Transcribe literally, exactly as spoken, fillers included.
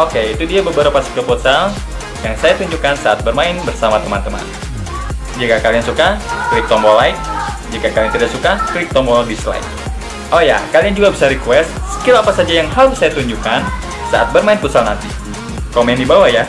Oke, itu dia beberapa skill futsal yang saya tunjukkan saat bermain bersama teman-teman. Jika kalian suka, klik tombol like. Jika kalian tidak suka, klik tombol dislike. Oh ya, kalian juga bisa request skill apa saja yang harus saya tunjukkan saat bermain futsal nanti. Komen di bawah ya.